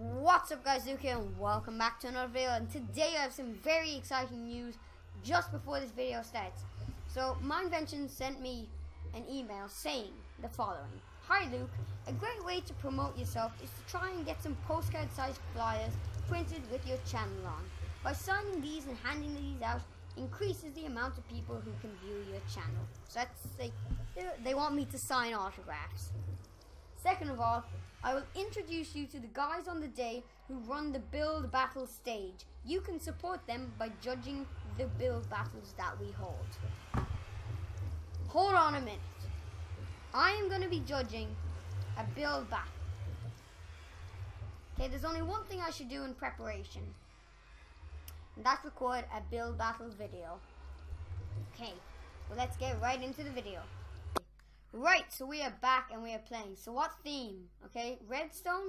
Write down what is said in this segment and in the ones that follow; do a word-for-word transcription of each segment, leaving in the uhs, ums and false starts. What's up guys, Luke here and welcome back to another video, and today I have some very exciting news just before this video starts. So Minevention sent me an email saying the following. Hi Luke, a great way to promote yourself is to try and get some postcard sized flyers printed with your channel on. By signing these and handing these out increases the amount of people who can view your channel. So that's like, they want me to sign autographs. Second of all, I will introduce you to the guys on the day who run the Build Battles stage. You can support them by judging the Build Battles that we hold. Hold on a minute. I am going to be judging a Build Battle. Okay, there's only one thing I should do in preparation, and that's record a Build Battle video. Okay, well let's get right into the video. Right, so we are back and we are playing. So what theme? Okay, redstone,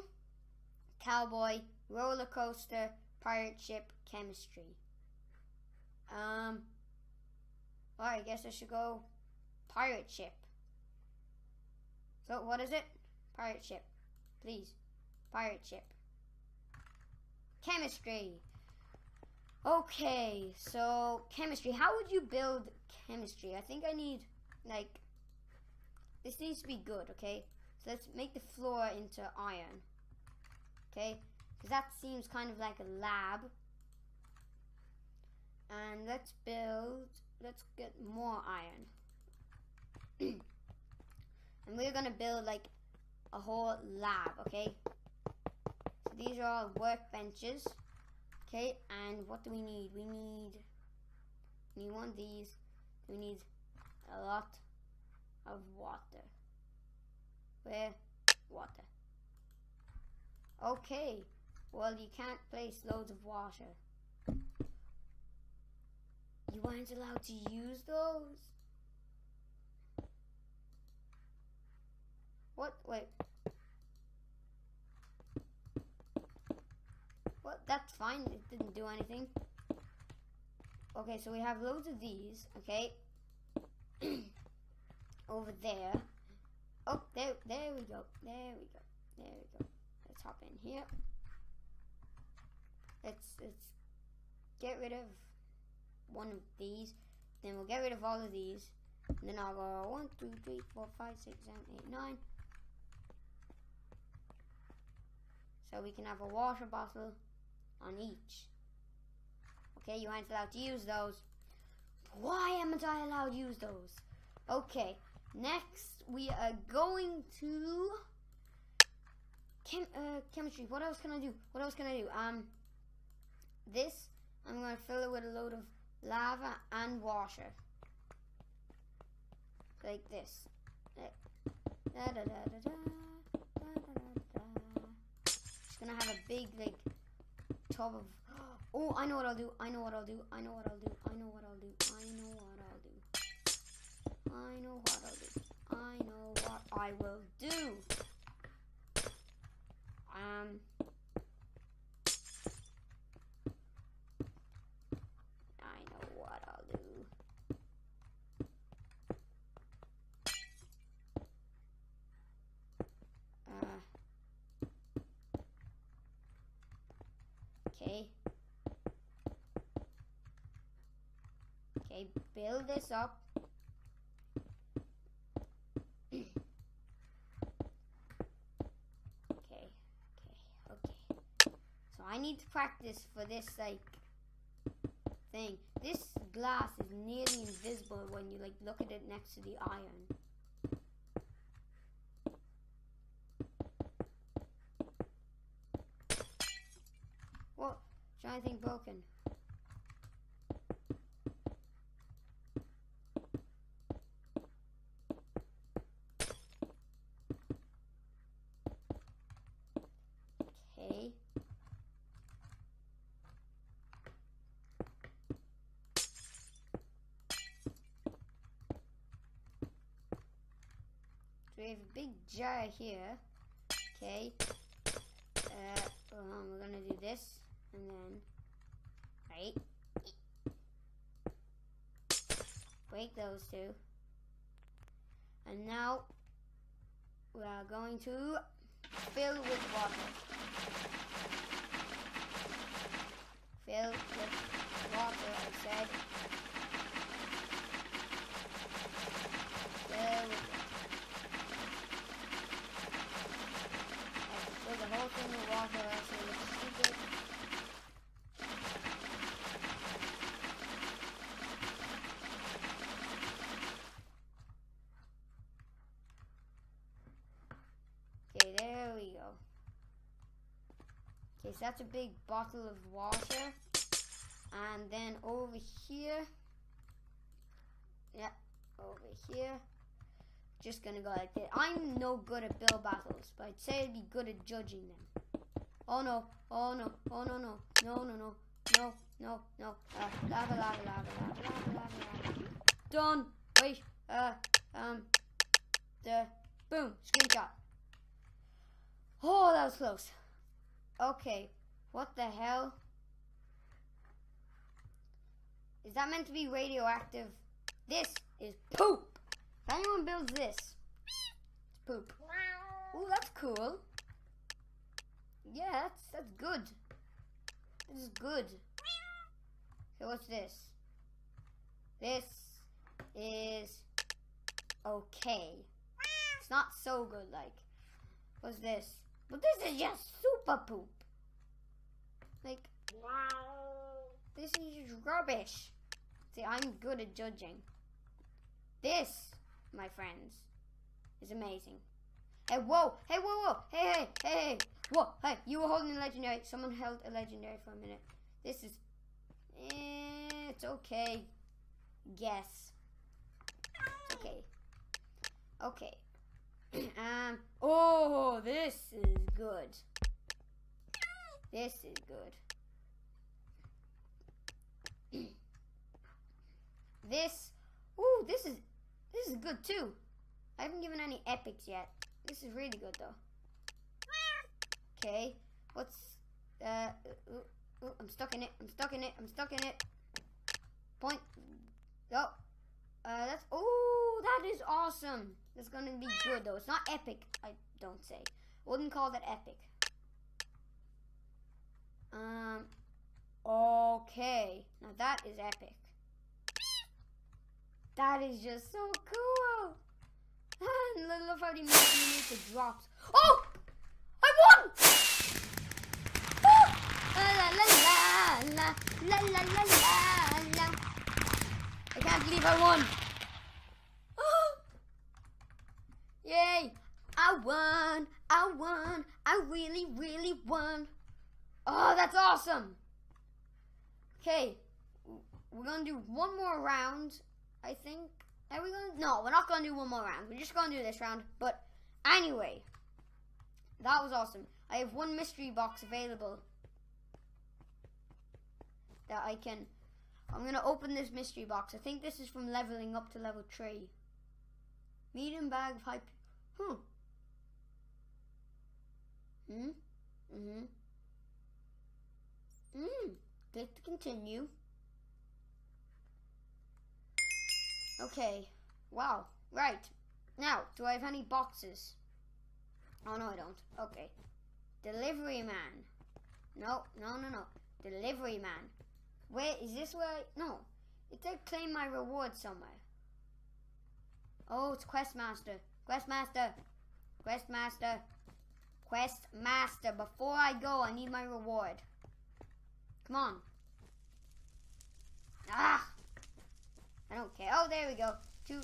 cowboy, roller coaster, pirate ship, chemistry. Um, well, I guess I should go pirate ship. So what is it? Pirate ship, please. Pirate ship. Chemistry. Okay, so chemistry. How would you build chemistry? I think I need, like, this needs to be good, okay? So let's make the floor into iron, okay? Because that seems kind of like a lab. And let's build, let's get more iron. And we're going to build like a whole lab, okay? So these are all workbenches, okay? And what do we need? We need, we need one of these. We need a lot of water. Where? Water. Okay. Well, you can't place loads of water. You aren't allowed to use those? What? Wait. What? That's fine. It didn't do anything. Okay, so we have loads of these. Okay. Over there. Oh, there, there we go. There we go. There we go. Let's hop in here. Let's let's get rid of one of these. Then we'll get rid of all of these. And then I'll go one, two, three, four, five, six, seven, eight, nine. So we can have a water bottle on each. Okay, you aren't allowed to use those. Why am I allowed to use those? Okay. Next, we are going to chem uh, chemistry. What else can I do? What else can I do? Um, this, I'm going to fill it with a load of lava and water. Like this. Just going to have a big, like, tub of... Oh, I know what I'll do. I know what I'll do. I know what I'll do. I know what I'll do. I know what I'll do. I know what I'll do. I know what I will do. Um. I know what I'll do. Uh. Okay. Okay, build this up. I need to practice for this, like, thing. This glass is nearly invisible when you, like, look at it next to the iron. What? Is there anything broken? Okay. We have a big jar here, okay, uh, um, we're gonna do this, and then, right, break those two, and now, we are going to fill with water, taking a walk around so it looks stupid. Okay, there we go. Okay, so that's a big bottle of water. And then over here, yeah, over here, just gonna go like that. I'm no good at build battles, but I'd say I'd be good at judging them. Oh no, oh no, oh no, no, no, no, no, no, no, no, uh, lava, lava, lava, lava, lava, lava, lava. Done, wait, uh, um, the, boom, screenshot. Oh, that was close. Okay, what the hell? Is that meant to be radioactive? This is poop. If anyone builds this, it's poop. Ooh, that's cool. Yeah, that's, that's good. This is good. So what's this? This is okay. It's not so good, like. What's this? But this is just super poop. Like, this is just rubbish. See, I'm good at judging. This, my friends, is amazing. Hey, whoa! Hey, whoa, whoa! Hey, hey, hey, hey! Whoa! Hey, you were holding a legendary. Someone held a legendary for a minute. This is... Eh, it's okay. Guess. It's okay. Okay. um. Oh, this is good. This is good. This, ooh, this is this is good too. I haven't given any epics yet. This is really good though. Okay, what's uh? Ooh, ooh, I'm stuck in it. I'm stuck in it. I'm stuck in it. Point. No. Oh, uh, that's ooh, that is awesome. That's gonna be good though. It's not epic. I don't say. Wouldn't call that epic. Um. Okay, now that is epic. That is just so cool. And I love how they make the drops. Oh! I won! Ah! La, la, la, la, la, la, la, la, la. I can't believe I won. Oh! Yay! I won! I won! I really, really won! Oh, that's awesome! Okay, we're gonna do one more round. I think, are we gonna, no, we're not gonna do one more round. We're just gonna do this round, but anyway, that was awesome. I have one mystery box available that I can, I'm gonna open this mystery box. I think this is from leveling up to level three. Medium bag of hype, hmm. Hmm, mm-hmm. Hmm, click to continue. Okay, wow, right. Now, do I have any boxes? Oh no, I don't, okay. Delivery man. No, no, no, no, delivery man. Where, is this where I, no. It said claim my reward somewhere. Oh, it's Questmaster, Questmaster, Questmaster, Questmaster. Before I go, I need my reward. Come on. Ah! I don't care. Oh, there we go. Two.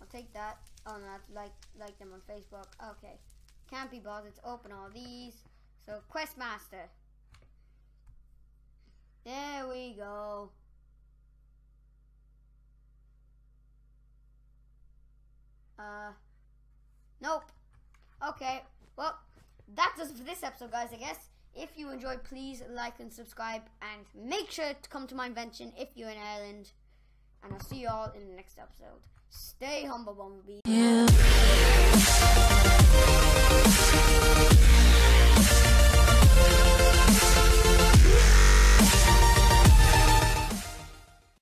I'll take that. Oh, no, I'd like, like them on Facebook. Okay. Can't be bothered to open all these. So, Questmaster. There we go. Uh, nope. Okay. Well, that's us for this episode, guys, I guess. If you enjoyed, please like and subscribe, and make sure to come to Minevention if you're in Ireland. And I'll see you all in the next episode. Stay humble, Bumblebee.